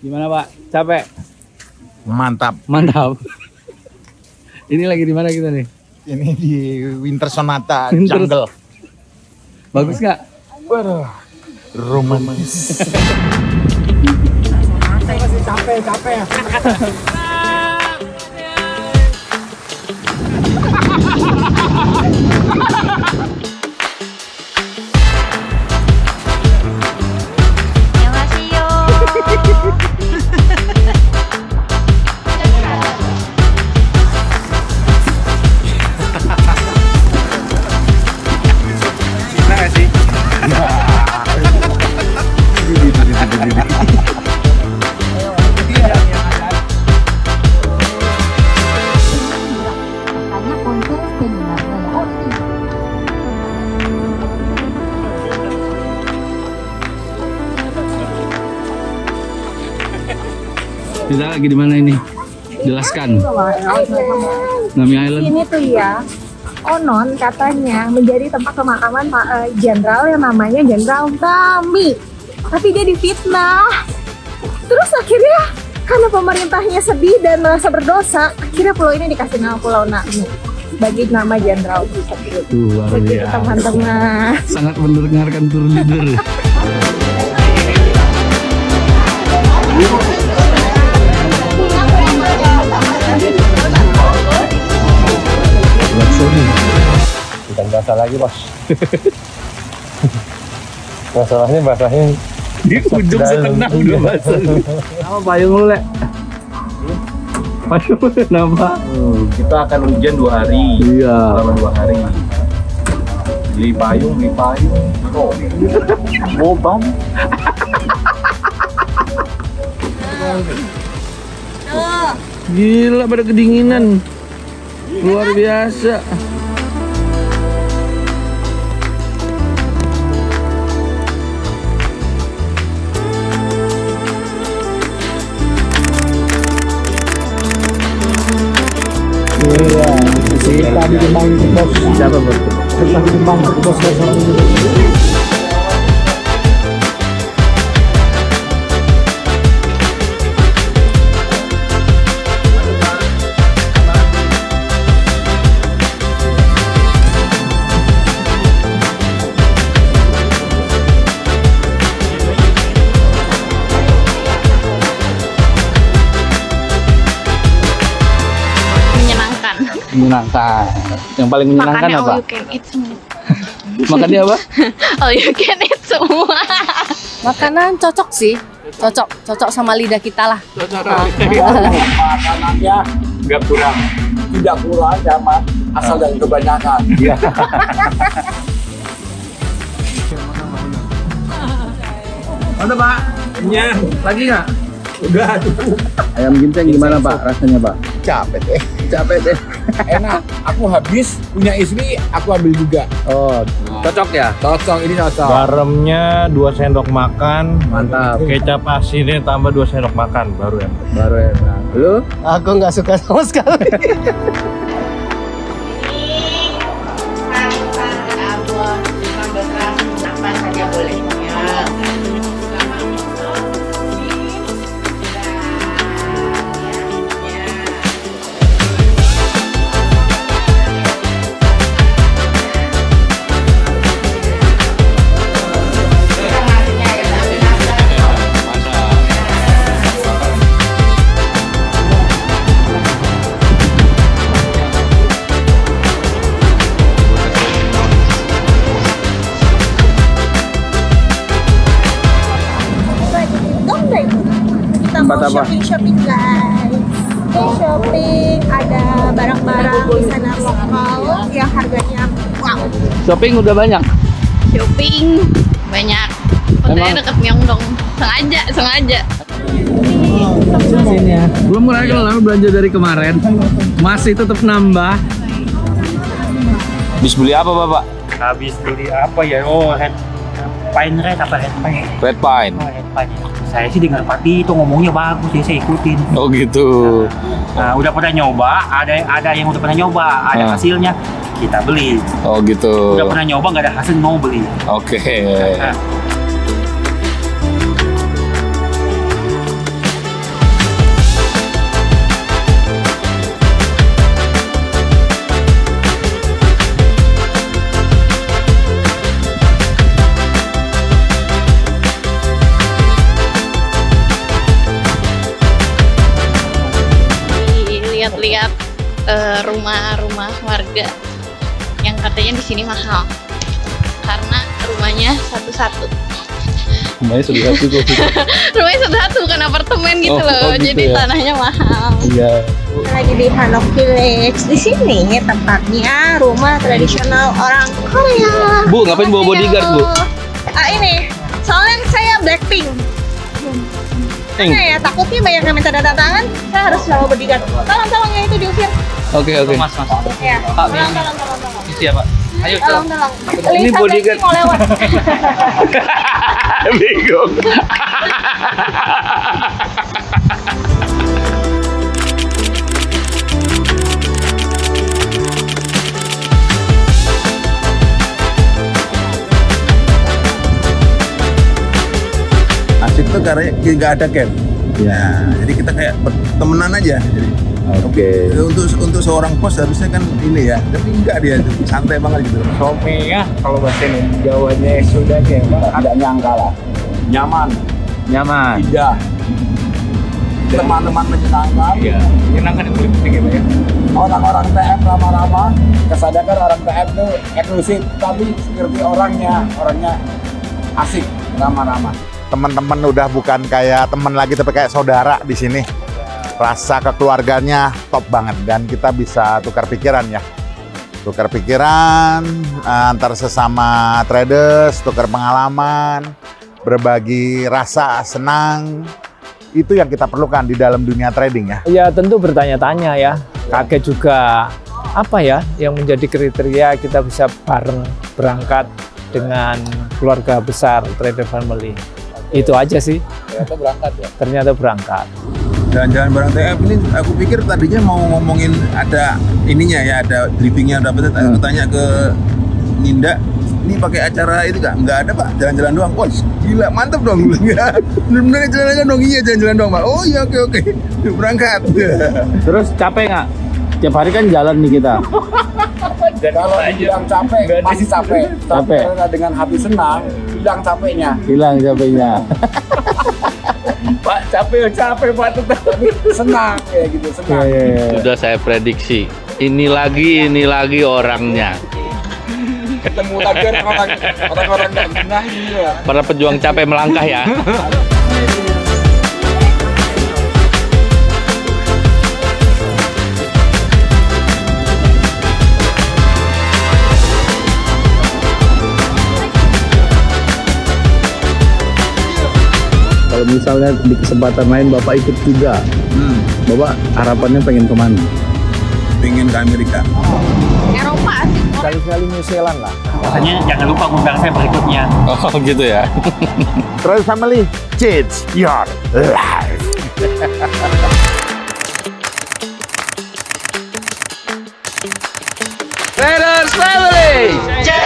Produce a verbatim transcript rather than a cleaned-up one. Gimana Pak? Capek? Mantap. Mantap. Ini lagi di mana kita nih? Ini di Winter Sonata Winter... Jungle. Bagus nggak? Waduh, romantis. Masih capek, capek. Kita lagi di mana ini? Jelaskan. Nami Island. Ini tuh ya, konon katanya menjadi tempat pemakaman jenderal yang namanya Jenderal Nami. Tapi dia difitnah. Terus akhirnya karena pemerintahnya sedih dan merasa berdosa, akhirnya pulau ini dikasih nama Pulau Nami bagi nama jenderal tersebut. Luar biasa. Teman-teman. Sangat mendengarkan tur leader. Bukan basah lagi bos. Masalahnya basahnya di ujung setengah udah basah. Nama payung lu Lek? Payung lu kenapa? Hmm, kita akan hujan dua hari. Iya. Selama dua hari. Beli payung, beli payung. Oh, bobam. Gila pada kedinginan. Luar biasa. Iya, kita dikembang di bos. Siapa bos? Kita dikembang di bos bos. Menyenangkan. Yang paling menyenangkan makannya apa? All you can eat semua. Makannya apa? All you can eat semua. Makanan cocok sih, cocok, cocok sama lidah kita lah. Cocok sama lidah kita. Makanannya nggak kurang, tidak kurang sama asal dari kebanyakan. Iya. Mana Pak? Iya. Lagi nggak? Udah. Ayam ginseng gimana Pak rasanya Pak? Capek deh. Capek deh. Enak. Aku habis punya istri, aku ambil juga. Oh, cocok ya? Cocok, ini cocok. Garamnya dua sendok makan. Mantap. Kecap asinnya tambah dua sendok makan, baru enak. Baru enak. Lu? Aku nggak suka sama sekali. Shopping guys, oh, shopping ada barang-barang di sana lokal yang harganya wow. Shopping udah banyak. Shopping banyak. Pokoknya deket Myeongdong. Sengaja, sengaja. Sini ya. Belum mulai kalau belanja dari kemarin, masih tetap nambah. Habis beli apa Bapak? Habis beli apa ya? Oh, head pine red apa head pine? Red pine. Oh, head pine. Saya sih dengar Pati itu ngomongnya bagus, jadi saya ikutin. Oh gitu. Nah, nah udah pernah nyoba, ada ada yang udah pernah nyoba, ada nah. hasilnya kita beli. Oh gitu. Udah pernah nyoba nggak ada hasil mau beli. Oke. Okay. Nah, lihat rumah-rumah warga yang katanya di sini mahal karena rumahnya satu-satu. Rumahnya satu-satu tuh. Rumahnya satu-satu bukan apartemen gitu oh, loh. Oh gitu, jadi ya, tanahnya mahal. Iya. Lagi di Hanok Village. Di sini tempatnya rumah tradisional orang Korea. Bu, ngapain bawa bodyguard, Bu? Ah, ini. Soalnya saya Blackpink. Karena ya takutnya banyak yang minta data tangan, saya harus selalu bodyguard. Tolong-tolong ya itu diusir. Oke, oke. Mas, Mas. Iya. Tolong-tolong. Iya, Pak. Ayo, tolong-tolong. Ini bodyguard mau lewat. Bingung. Asik tuh karena nggak ada camp. Ya, jadi kita kayak temenan aja. Jadi oke. Okay. Untuk untuk seorang pos harusnya kan ini ya, tapi enggak dia tuh santai banget gitu. Somi ya, kalau bahasa Jawanya sudah kayak ada nyangka lah. Nyaman, nyaman. Tidak. Teman-teman menyenangkan. Iya. Menyenangkan di kulit tinggi banyak. Orang-orang T F ramah-ramah, kesadaran orang T F tuh eksklusif, tapi seperti orangnya, orangnya asik, ramah-ramah. Teman-teman udah bukan kayak teman lagi, tapi kayak saudara di sini. Rasa kekeluarganya top banget dan kita bisa tukar pikiran ya. Tukar pikiran antar sesama traders, tukar pengalaman, berbagi rasa senang. Itu yang kita perlukan di dalam dunia trading ya. Ya tentu bertanya-tanya ya. Kaget juga apa ya yang menjadi kriteria kita bisa bareng berangkat dengan keluarga besar Trader Family. Itu aja sih. Ternyata berangkat ya. Ternyata berangkat. Jalan-jalan barang T F ini aku pikir tadinya mau ngomongin ada ininya ya, ada briefingnya udah betul. Aku tanya ke Ninda, ini pakai acara itu nggak? Nggak ada Pak, jalan-jalan doang. Wah, gila mantep dong. Bener-bener jalan-jalan dong, iya jalan-jalan doang Pak. Oh iya oke oke, berangkat. Terus capek nggak? Tiap hari kan jalan nih kita. Kalau bilang capek, masih capek. Capek. Tapi dengan hati senang, hilang capeknya. Hilang capeknya. Pak capek, capek Pak tetap senang ya gitu, senang. Ya, ya, ya. Sudah saya prediksi, ini lagi, ini lagi orangnya. Ketemu lagi orang-orang, orang-orang nggak benar gitu ya. Para pejuang capek melangkah ya. Kalau misalnya di kesempatan lain Bapak ikut juga, hmm. Bapak harapannya pengen kemana? Pengen ke Amerika. Oh. Eropa sih. Sekali-sekali New Zealand lah. Biasanya jangan lupa ngundang saya berikutnya. Oh gitu ya. Traders Family, change your life. Traders Family.